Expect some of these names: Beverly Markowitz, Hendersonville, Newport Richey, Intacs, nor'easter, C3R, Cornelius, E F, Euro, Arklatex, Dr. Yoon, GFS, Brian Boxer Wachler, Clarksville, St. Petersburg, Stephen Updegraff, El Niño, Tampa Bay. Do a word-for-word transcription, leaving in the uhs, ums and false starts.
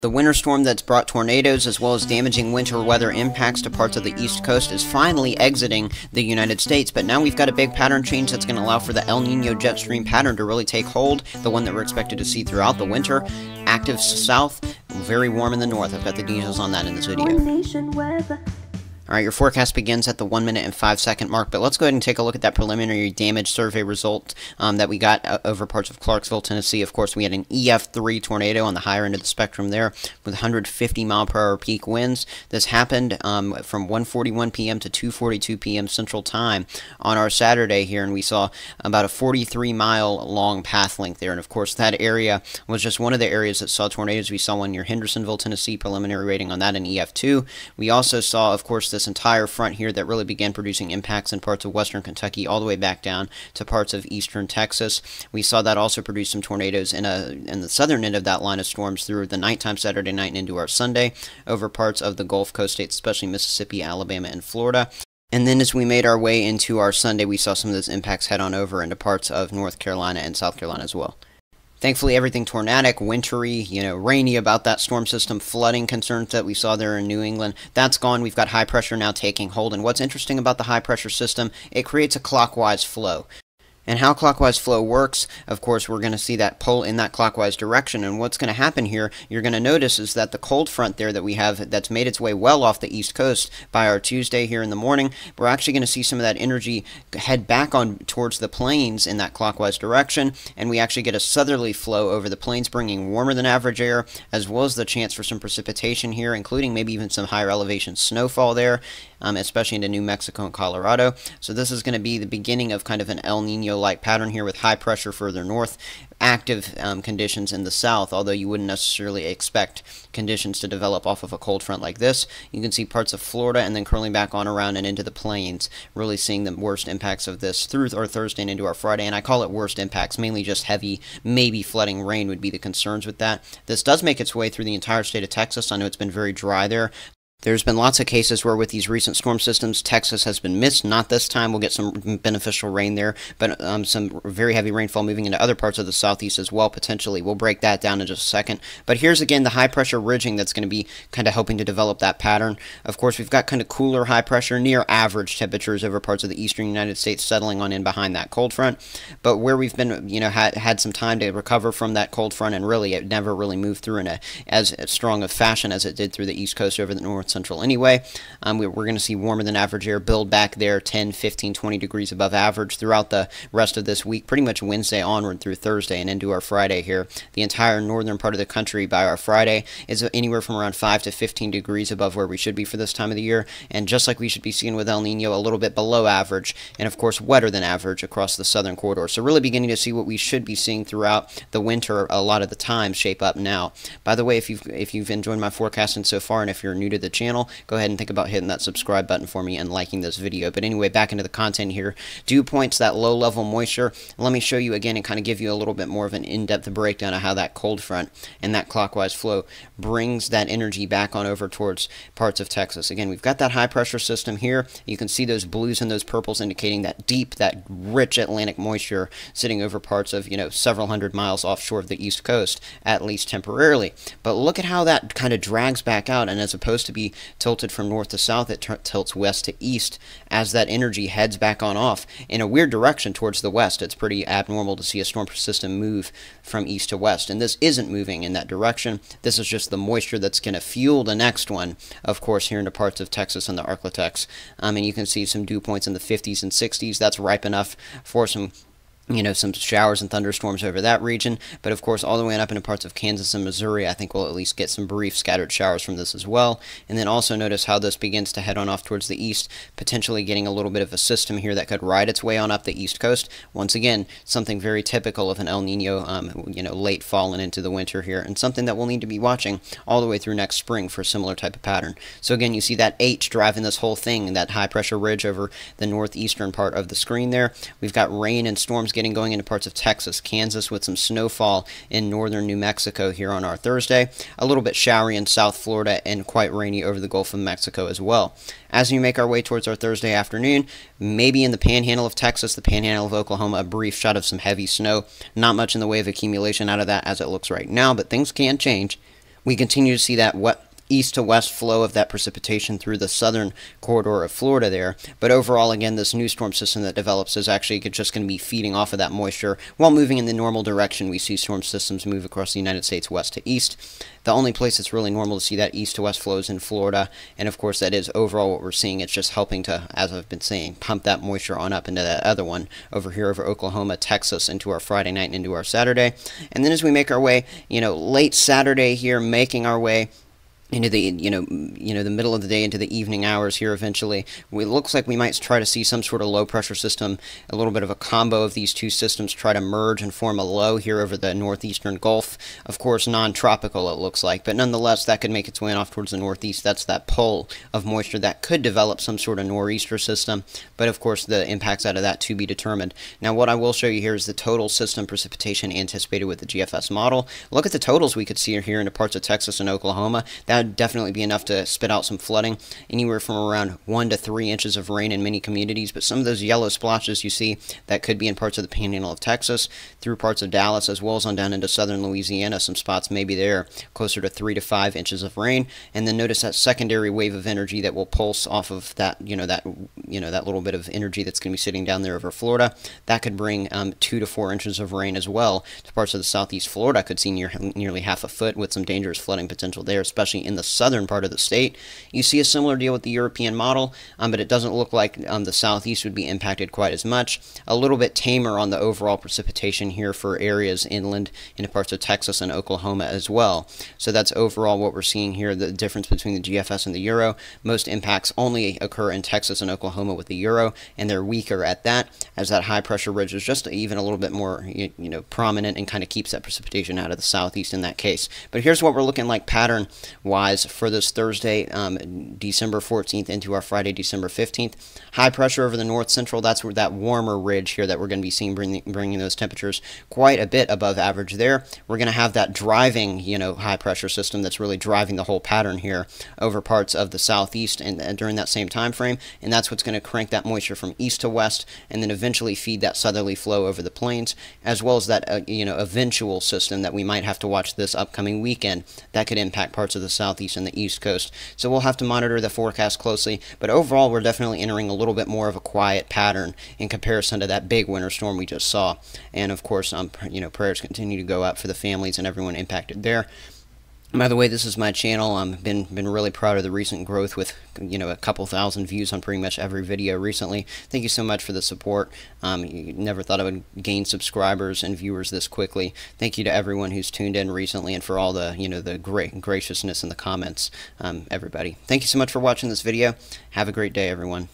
The winter storm that's brought tornadoes as well as damaging winter weather impacts to parts of the East Coast is finally exiting the United States, but now we've got a big pattern change that's going to allow for the El Nino jet stream pattern to really take hold, the one that we're expected to see throughout the winter. Active south, very warm in the north. I've got the details on that in this video. Alright, your forecast begins at the one minute and five second mark, but let's go ahead and take a look at that preliminary damage survey result um, that we got uh, over parts of Clarksville, Tennessee. Of course, we had an E F three tornado on the higher end of the spectrum there with one hundred fifty mile per hour peak winds. This happened um, from one forty-one p m to two forty-two p m Central Time on our Saturday here, and we saw about a forty-three mile long path length there. And of course, that area was just one of the areas that saw tornadoes. We saw one near Hendersonville, Tennessee, preliminary rating on that in E F two. We also saw, of course, the this entire front here that really began producing impacts in parts of western Kentucky all the way back down to parts of eastern Texas. We saw that also produce some tornadoes in a in the southern end of that line of storms through the nighttime Saturday night and into our Sunday over parts of the Gulf Coast states, especially Mississippi, Alabama, and Florida. And then as we made our way into our Sunday, we saw some of those impacts head on over into parts of North Carolina and South Carolina as well. Thankfully, everything tornadic, wintry, you know, rainy about that storm system, flooding concerns that we saw there in New England, that's gone. We've got high pressure now taking hold. And what's interesting about the high pressure system, it creates a clockwise flow. And how clockwise flow works, of course, we're going to see that pull in that clockwise direction. And what's going to happen here, you're going to notice, is that the cold front there that we have that's made its way well off the East Coast by our Tuesday here in the morning, we're actually going to see some of that energy head back on towards the plains in that clockwise direction. And we actually get a southerly flow over the plains, bringing warmer than average air, as well as the chance for some precipitation here, including maybe even some higher elevation snowfall there, um, especially into New Mexico and Colorado. So this is going to be the beginning of kind of an El Nino like pattern here with high pressure further north, active um, conditions in the south, although you wouldn't necessarily expect conditions to develop off of a cold front like this. You can see parts of Florida and then curling back on around and into the plains, really seeing the worst impacts of this through our Thursday and into our Friday. And I call it worst impacts, mainly just heavy, maybe flooding rain would be the concerns with that. This does make its way through the entire state of Texas. I know it's been very dry there. There's been lots of cases where with these recent storm systems, Texas has been missed. Not this time. We'll get some beneficial rain there, but um, some very heavy rainfall moving into other parts of the southeast as well, potentially. We'll break that down in just a second. But here's, again, the high-pressure ridging that's going to be kind of helping to develop that pattern. Of course, we've got kind of cooler high-pressure, near-average temperatures over parts of the eastern United States settling on in behind that cold front. But where we've been, you know, had, had some time to recover from that cold front, and really it never really moved through in a, as strong a fashion as it did through the East Coast over the north central anyway. Um, we, we're going to see warmer than average air build back there, ten, fifteen, twenty degrees above average throughout the rest of this week, pretty much Wednesday onward through Thursday and into our Friday here. The entire northern part of the country by our Friday is anywhere from around five to fifteen degrees above where we should be for this time of the year. And just like we should be seeing with El Nino, a little bit below average and, of course, wetter than average across the southern corridor. So really beginning to see what we should be seeing throughout the winter a lot of the time shape up now. By the way, if you've, if you've enjoyed my forecasting so far, and if you're new to the channel, go ahead and think about hitting that subscribe button for me and liking this video. But anyway, back into the content here. Dew points, that low level moisture. Let me show you again and kind of give you a little bit more of an in-depth breakdown of how that cold front and that clockwise flow brings that energy back on over towards parts of Texas. Again, we've got that high pressure system here. You can see those blues and those purples indicating that deep, that rich Atlantic moisture sitting over parts of, you know, several hundred miles offshore of the East Coast, at least temporarily. But look at how that kind of drags back out, and as opposed to be tilted from north to south, it tilts west to east as that energy heads back on off in a weird direction towards the west. It's pretty abnormal to see a storm system move from east to west, and this isn't moving in that direction. This is just the moisture that's going to fuel the next one, of course, here into parts of Texas and the Arklatex. Um, and you can see some dew points in the fifties and sixties. That's ripe enough for some you know, some showers and thunderstorms over that region. But of course, all the way up into parts of Kansas and Missouri, I think we'll at least get some brief scattered showers from this as well. And then also notice how this begins to head on off towards the east, potentially getting a little bit of a system here that could ride its way on up the East Coast. Once again, something very typical of an El Nino, um, you know, late fall and into the winter here, and something that we'll need to be watching all the way through next spring for a similar type of pattern. So again, you see that H driving this whole thing, that high pressure ridge over the northeastern part of the screen there. We've got rain and storms getting going into parts of Texas, Kansas, with some snowfall in northern New Mexico here on our Thursday. A little bit showery in South Florida and quite rainy over the Gulf of Mexico as well. As we make our way towards our Thursday afternoon, maybe in the panhandle of Texas, the panhandle of Oklahoma, a brief shot of some heavy snow. Not much in the way of accumulation out of that as it looks right now, but things can change. We continue to see that what east to west flow of that precipitation through the southern corridor of Florida there. But overall, again, this new storm system that develops is actually just going to be feeding off of that moisture while moving in the normal direction. We see storm systems move across the United States west to east. The only place it's really normal to see that east to west flow is in Florida. And of course, that is overall what we're seeing. It's just helping to, as I've been saying, pump that moisture on up into that other one over here over Oklahoma, Texas, into our Friday night and into our Saturday. And then as we make our way, you know, late Saturday here, making our way into the you know you know the middle of the day into the evening hours here, eventually it looks like we might try to see some sort of low pressure system, a little bit of a combo of these two systems try to merge and form a low here over the northeastern Gulf. Of course, non-tropical it looks like, but nonetheless that could make its way off towards the northeast. That's that pull of moisture that could develop some sort of nor'easter system, but of course the impacts out of that to be determined. Now what I will show you here is the total system precipitation anticipated with the G F S model. Look at the totals we could see here into parts of Texas and Oklahoma. That That'd definitely be enough to spit out some flooding, anywhere from around one to three inches of rain in many communities. But some of those yellow splotches you see, that could be in parts of the panhandle of Texas, through parts of Dallas, as well as on down into southern Louisiana. Some spots maybe there closer to three to five inches of rain. And then notice that secondary wave of energy that will pulse off of that, you know, that you know that little bit of energy that's going to be sitting down there over Florida. That could bring um, two to four inches of rain as well to parts of the southeast Florida. Could see near, nearly half a foot with some dangerous flooding potential there, especially in the southern part of the state. You see a similar deal with the European model, um, but it doesn't look like um, the southeast would be impacted quite as much. A little bit tamer on the overall precipitation here for areas inland into parts of Texas and Oklahoma as well. So that's overall what we're seeing here, the difference between the G F S and the Euro. Most impacts only occur in Texas and Oklahoma with the Euro, and they're weaker at that, as that high pressure ridge is just even a little bit more you, you know prominent and kind of keeps that precipitation out of the southeast in that case. But here's what we're looking like pattern wise for this Thursday, um, December fourteenth, into our Friday, December fifteenth. High pressure over the north central, that's where that warmer ridge here that we're going to be seeing bring, bringing those temperatures quite a bit above average there. We're going to have that driving, you know, high pressure system that's really driving the whole pattern here over parts of the southeast and, and during that same time frame, and that's what's going to crank that moisture from east to west and then eventually feed that southerly flow over the plains, as well as that, uh, you know, eventual system that we might have to watch this upcoming weekend that could impact parts of the south. Southeast and the east coast. So we'll have to monitor the forecast closely, but overall we're definitely entering a little bit more of a quiet pattern in comparison to that big winter storm we just saw. And of course, um, you know, prayers continue to go out for the families and everyone impacted there. By the way, this is my channel. I've been, been really proud of the recent growth with, you know, a couple thousand views on pretty much every video recently. Thank you so much for the support. Um, you never thought I would gain subscribers and viewers this quickly. Thank you to everyone who's tuned in recently and for all the, you know, the great graciousness in the comments, um, everybody. Thank you so much for watching this video. Have a great day, everyone.